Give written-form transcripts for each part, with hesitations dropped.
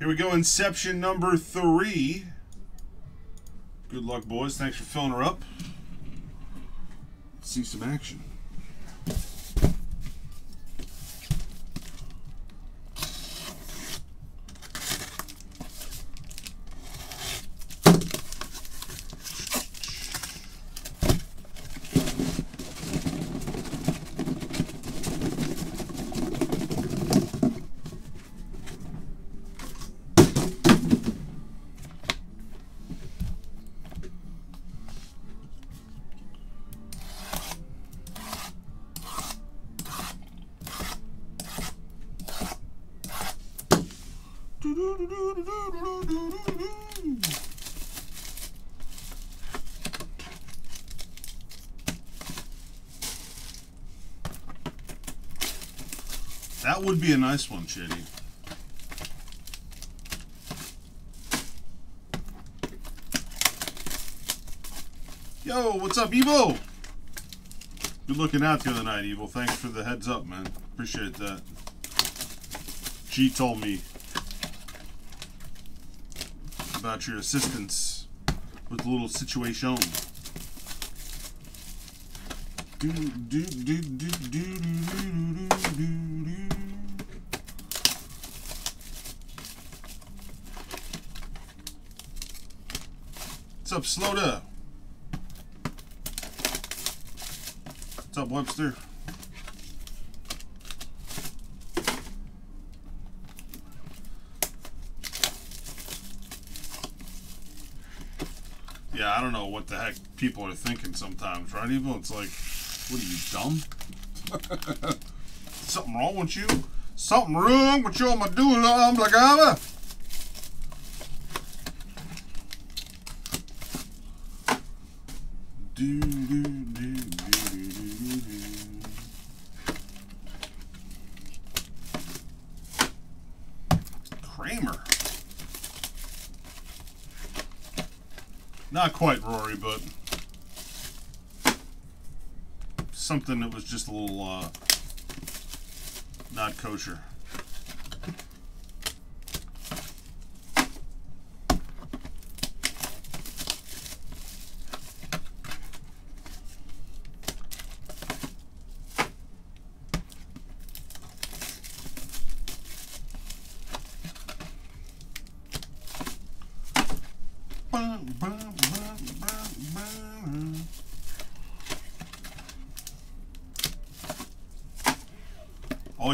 Here we go, Inception number 3. Good luck, boys. Thanks for filling her up. Let's see some action. That would be a nice one, Chitty. Yo, what's up, Evo? Good looking out the other night, Evo. Thanks for the heads up, man. Appreciate that. G told me about your assistance with a little situation. What's up, Sloda? What's up, Webster? I don't know what the heck people are thinking sometimes, right, Evil? It's like, what are you, dumb? Something wrong with you? Something wrong with your medulla oblongata? Not quite Rory, but something that was just a little not kosher.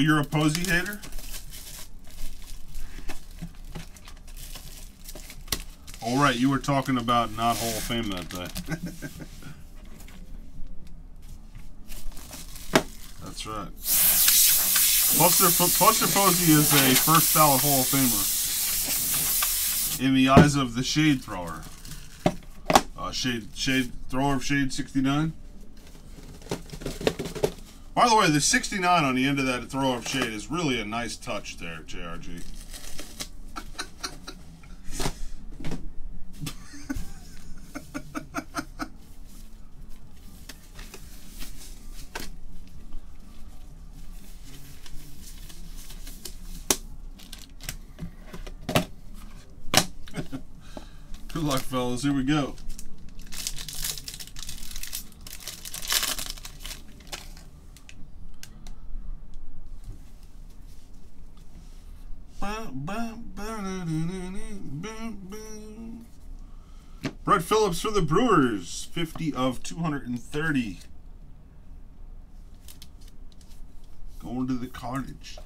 You're a Posey hater? All right, you were talking about not Hall of Fame that day. That's right. Buster Posey is a first ballot Hall of Famer in the eyes of the Shade Thrower. Shade Thrower of Shade 69. By the way, the 69 on the end of that throw up shade is really a nice touch there, JRG. Good luck, fellas. Here we go. Brett Phillips for the Brewers, 50 of 230. Going to the carnage.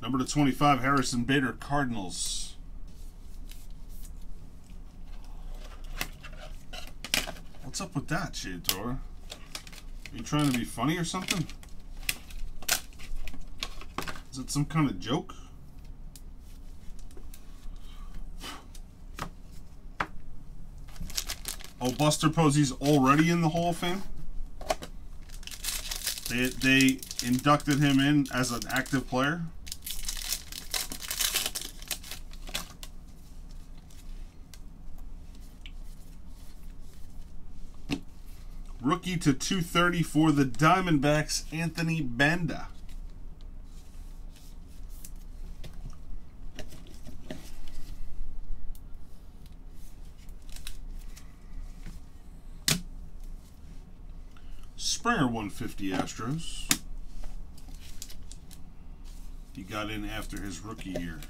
Number to 25, Harrison Bader, Cardinals. What's up with that, Shade Thrower? Are you trying to be funny or something? Is it some kind of joke? Oh, Buster Posey's already in the Hall of Fame? They inducted him in as an active player? Rookie to 230 for the Diamondbacks, Anthony Banda. Springer 150 Astros. He got in after his rookie year.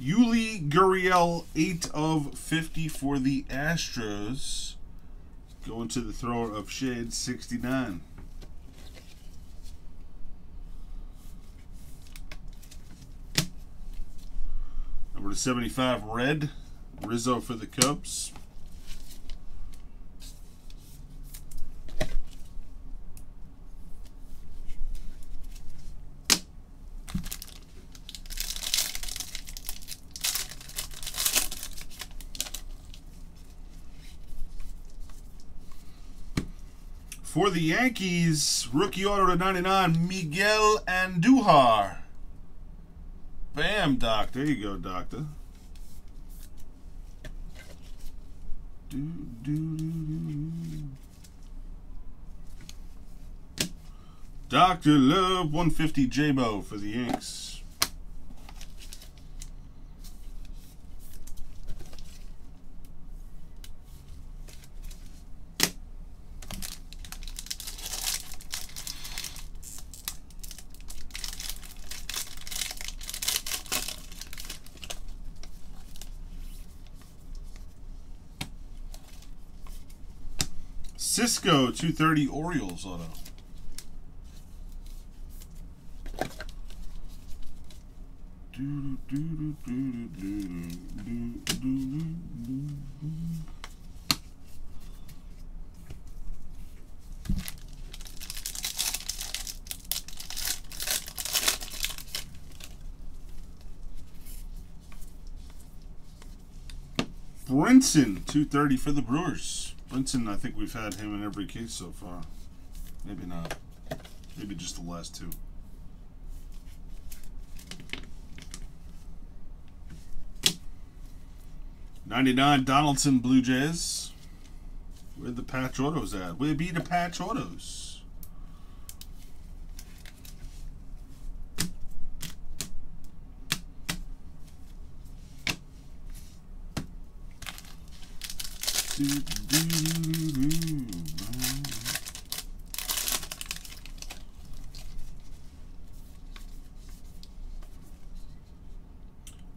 Yuli Gurriel 8/50 for the Astros. Going to the thrower of shade 69. Number to 75 red, Rizzo for the Cubs. For the Yankees, rookie auto to 99, Miguel Andujar. Bam, Doc. There you go, Doctor. Dr. Love, 150 J-Bo for the Yanks. Sisco 230 Orioles auto. Brinson 230 for the Brewers. Brinson, I think we've had him in every case so far. Maybe not. Maybe just the last two. '99 Donaldson Blue Jays. Where'd the patch autos at? Where'd be the patch autos?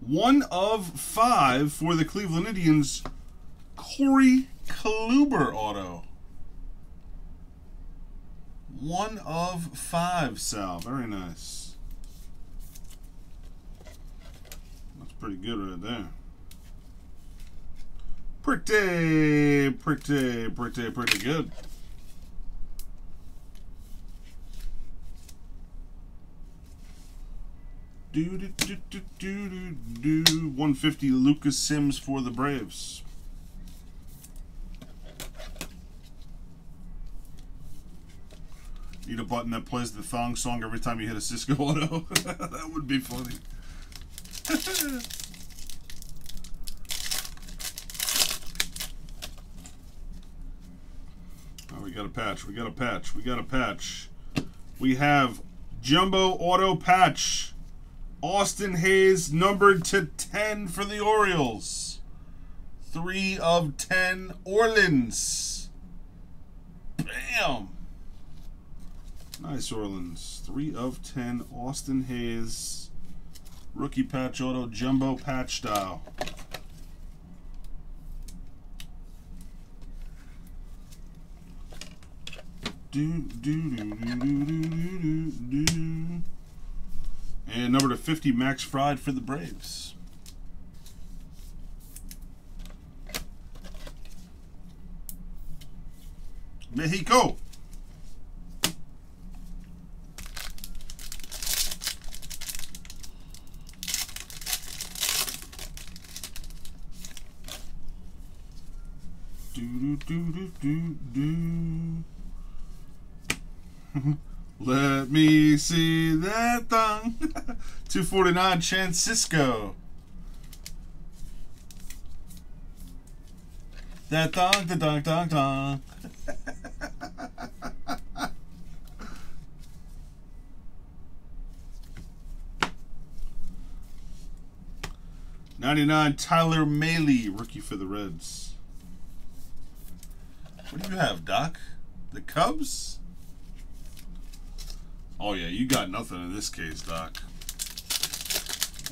One of five for the Cleveland Indians, Corey Kluber auto. One of five, Sal. Very nice. That's pretty good right there. Pretty good. Do, do, do, do, do, do, do. 150 Lucas Sims for the Braves. Need a button that plays the thong song every time you hit a Sisco auto. That would be funny. We got a patch. We got a patch. We got a patch. We have Jumbo Auto Patch. Austin Hayes numbered to 10 for the Orioles. 3/10 Orleans. Bam. Nice Orleans. 3/10 Austin Hayes. Rookie patch auto. Jumbo patch style. And number to 50, Max Fried for the Braves. Mexico. Let me see that thong. 249, Chance Sisco. That thong, the dong, dong, dong. #99, Tyler Mahle, rookie for the Reds. What do you have, Doc? The Cubs? Oh yeah, you got nothing in this case, Doc.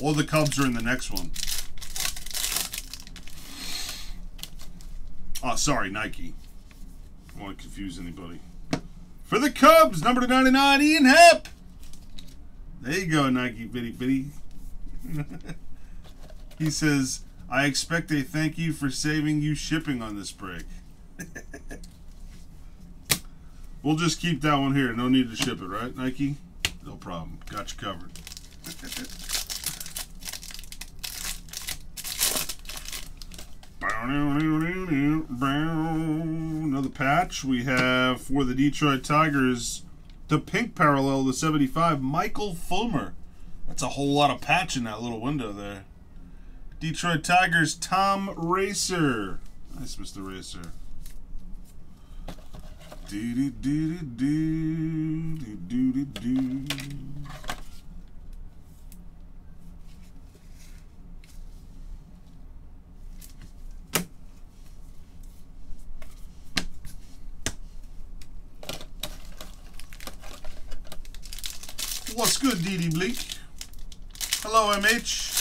All the Cubs are in the next one. Oh, sorry, Nike. I don't want to confuse anybody. For the Cubs, #299, Ian Happ. There you go, Nike, bitty bitty. He says, I expect a thank you for saving you shipping on this break. We'll just keep that one here. No need to ship it, right, Nike? No problem. Got you covered. Another patch. We have for the Detroit Tigers, the pink parallel, the 75, Michael Fulmer. That's a whole lot of patch in that little window there. Detroit Tigers, Tom Racer. Nice, Mr. Racer. What's good, DD Bleak? Hello, MH.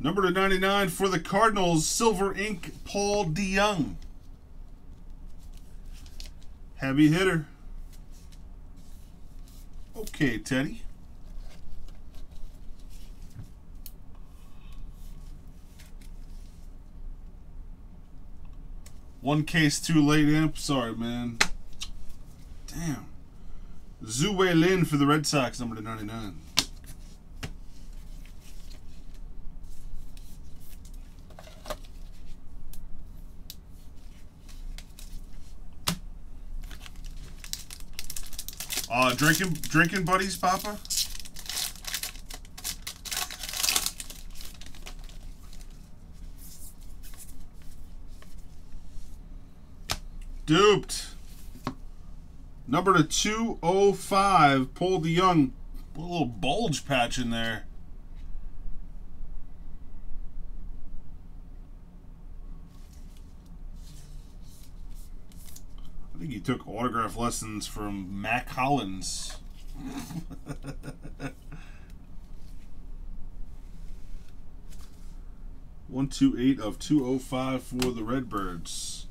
#299 for the Cardinals, silver ink, Paul DeJong. Heavy hitter. Okay, Teddy. One case too late, Amp. Sorry, man. Damn. Zhu Wei Lin for the Red Sox, #299. Drinking buddies, Papa. Duped. #205. Paul DeJong. A little bulge patch in there. I think he took autograph lessons from Mac Hollins. #128 of 205 for the Redbirds.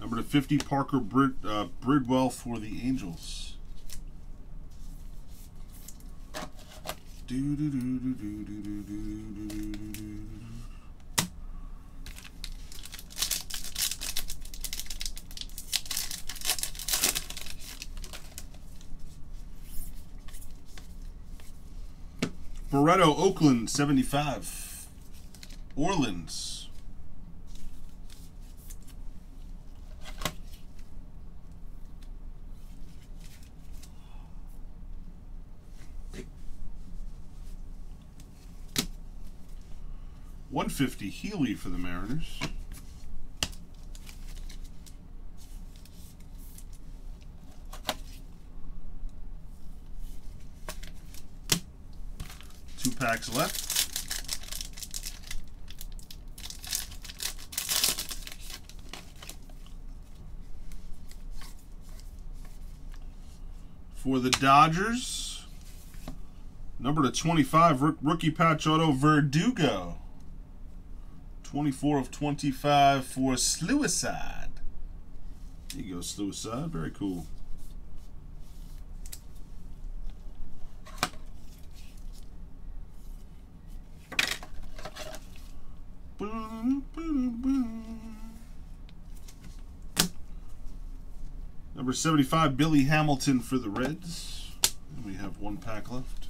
#50, Parker Bridwell for the Angels. Barreto, Oakland, 75. Orleans. #150, Healy for the Mariners. Packs left. For the Dodgers, #225, rookie patch auto, Verdugo. 24 of 25 for Sluicide. There you go, Sluicide. Very cool. #75, Billy Hamilton for the Reds. And we have one pack left.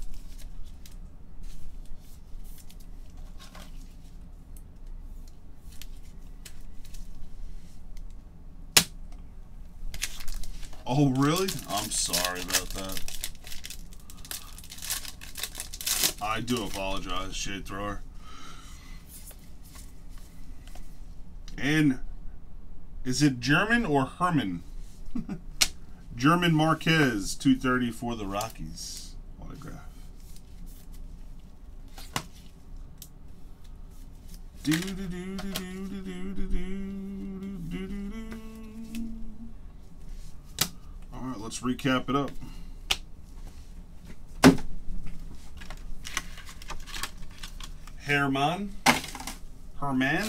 Oh, really? I'm sorry about that. I do apologize, Shade Thrower. And is it German or Herman? German Marquez, 230 for the Rockies. Autograph. All right, let's recap it up. Herman, Hermine,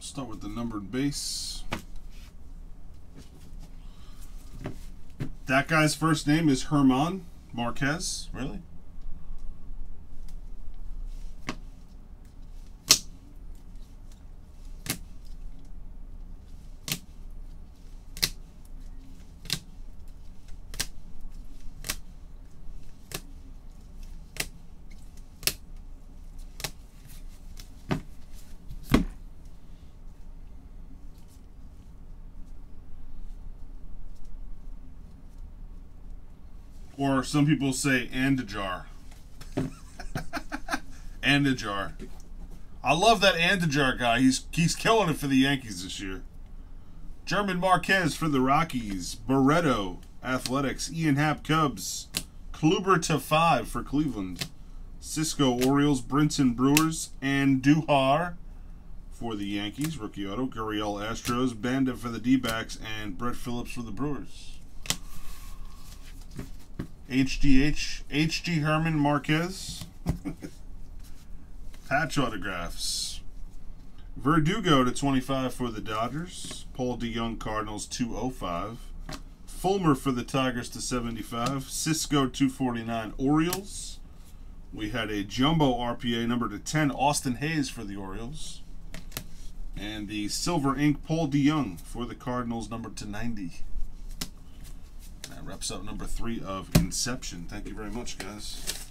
start with the numbered base. That guy's first name is Germán Márquez, really? Or some people say Andujar. Andujar. I love that Andujar guy. He's killing it for the Yankees this year. Germán Márquez for the Rockies. Barreto, Athletics. Ian Happ, Cubs. Kluber /5 for Cleveland. Sisco, Orioles. Brinson, Brewers. And Andujar for the Yankees. Rookie auto. Gurriel, Astros. Banda for the D-backs. And Brett Phillips for the Brewers. HG Germán Márquez. Patch autographs. Verdugo /25 for the Dodgers. Paul DeJong, Cardinals, 205. Fulmer for the Tigers /75. Sisco, 249, Orioles. We had a jumbo RPA number /10, Austin Hayes for the Orioles. And the silver ink Paul DeJong for the Cardinals, number /90. That wraps up number 3 of Inception. Thank you very much, guys.